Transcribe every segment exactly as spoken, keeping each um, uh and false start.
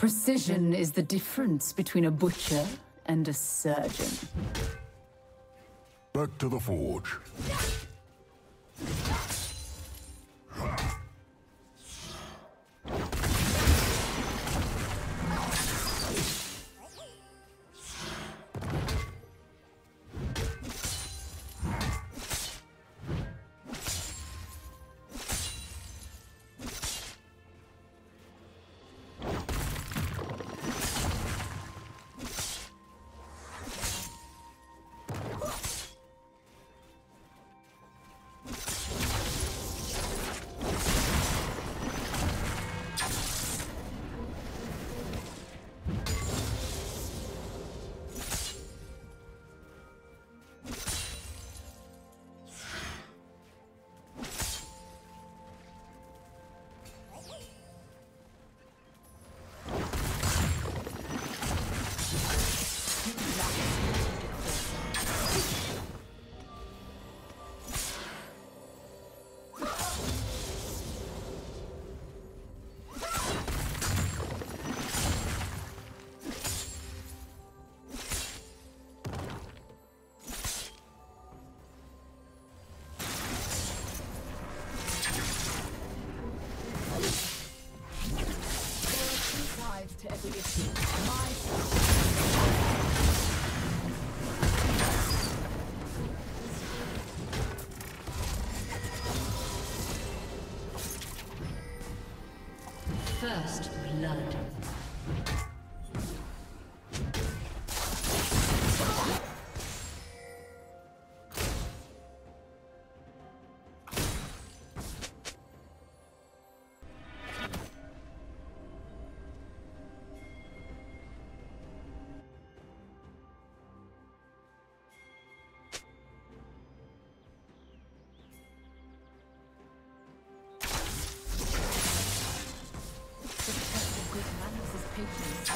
Precision is the difference between a butcher and a surgeon. Back to the forge. To every issue. My first blood. Thank you.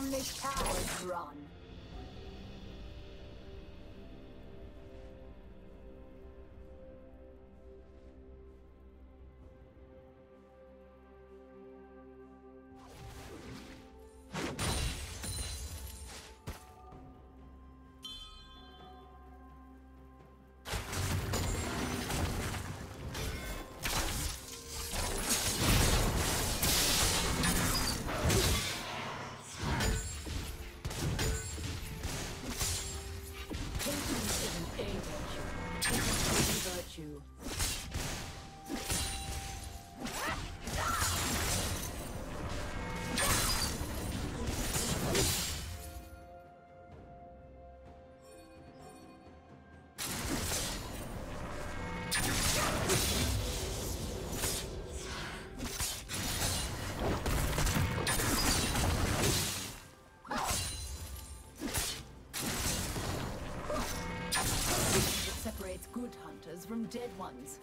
Stonelish Towers run. Good hunters from dead ones.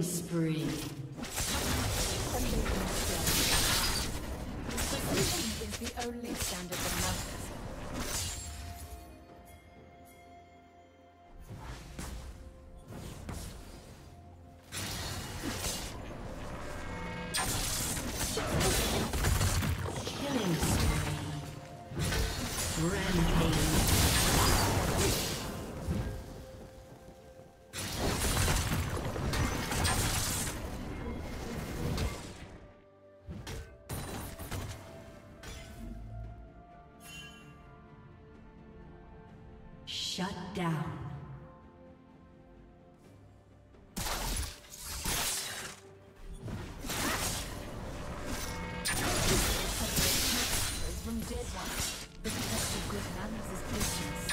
Spree. Precision is the only standard that matters. Shut down. From dead ones, the protective good manners is patience.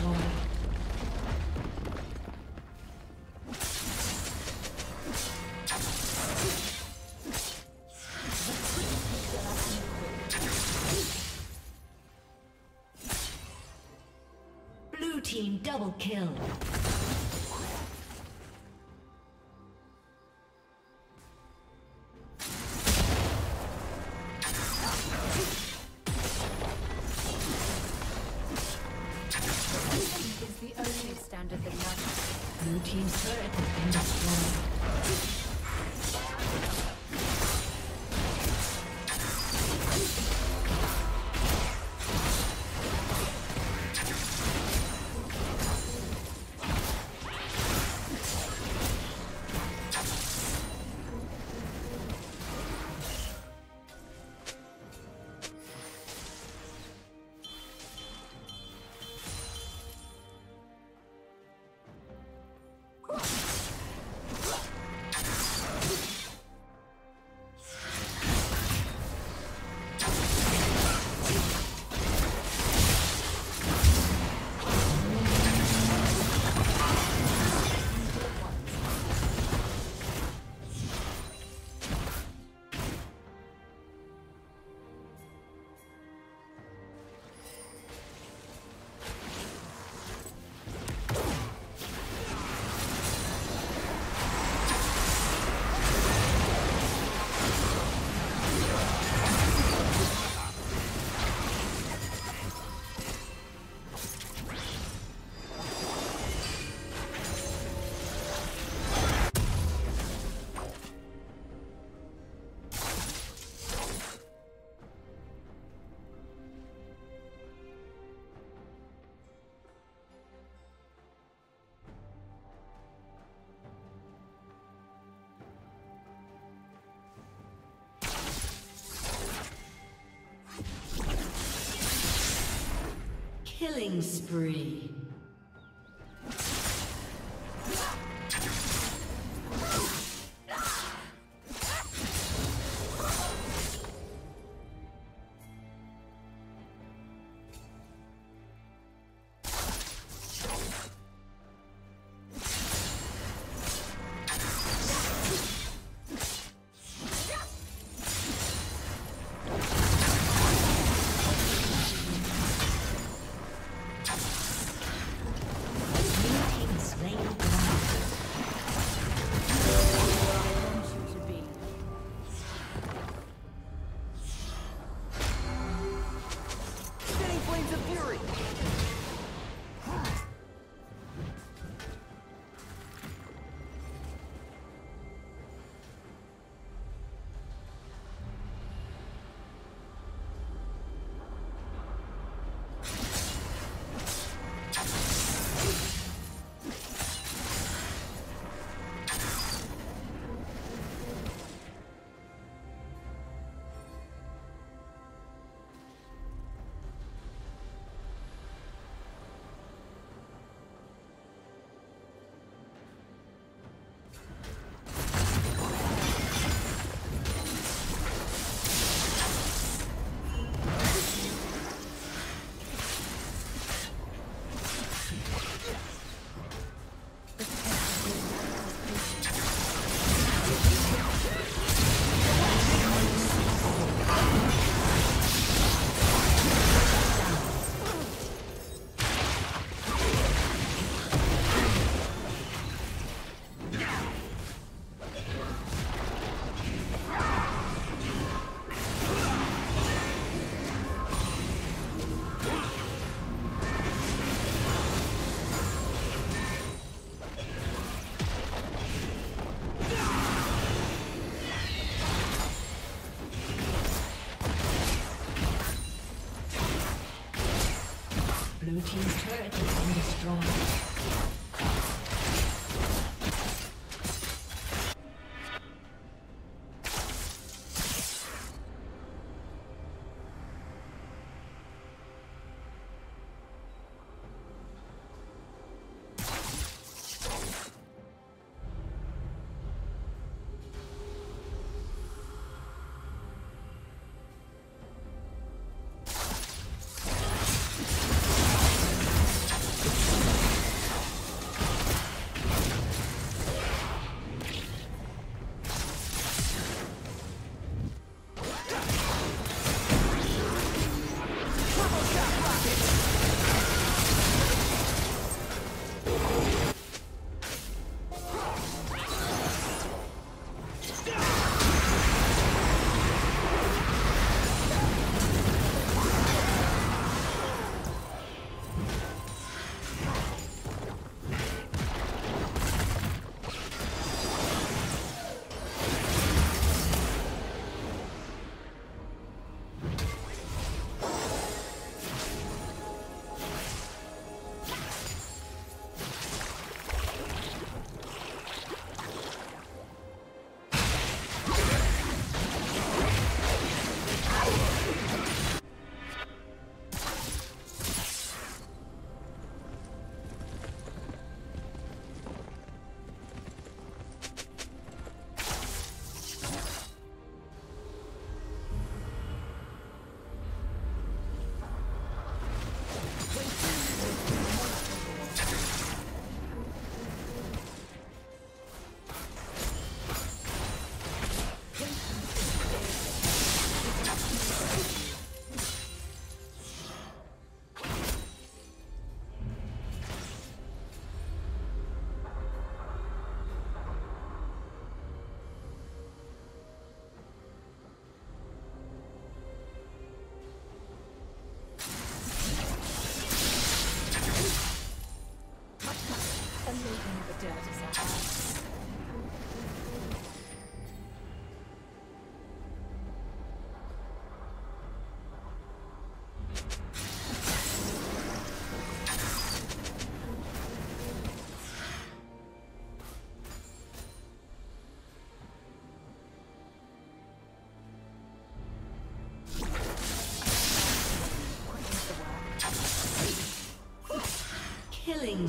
destroyed. Double kill. Killing spree. Blue team's turret has been destroyed. Killing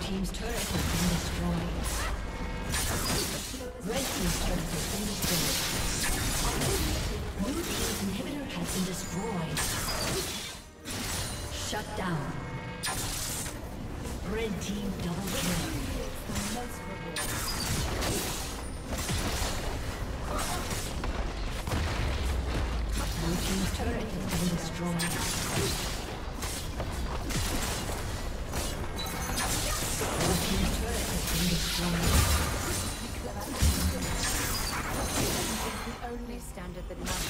Team's turret has been destroyed. Red team's turret has been destroyed. Blue team's inhibitor has been destroyed. Shut down. Red team double kill. Blue team's turret has been destroyed. Only standard that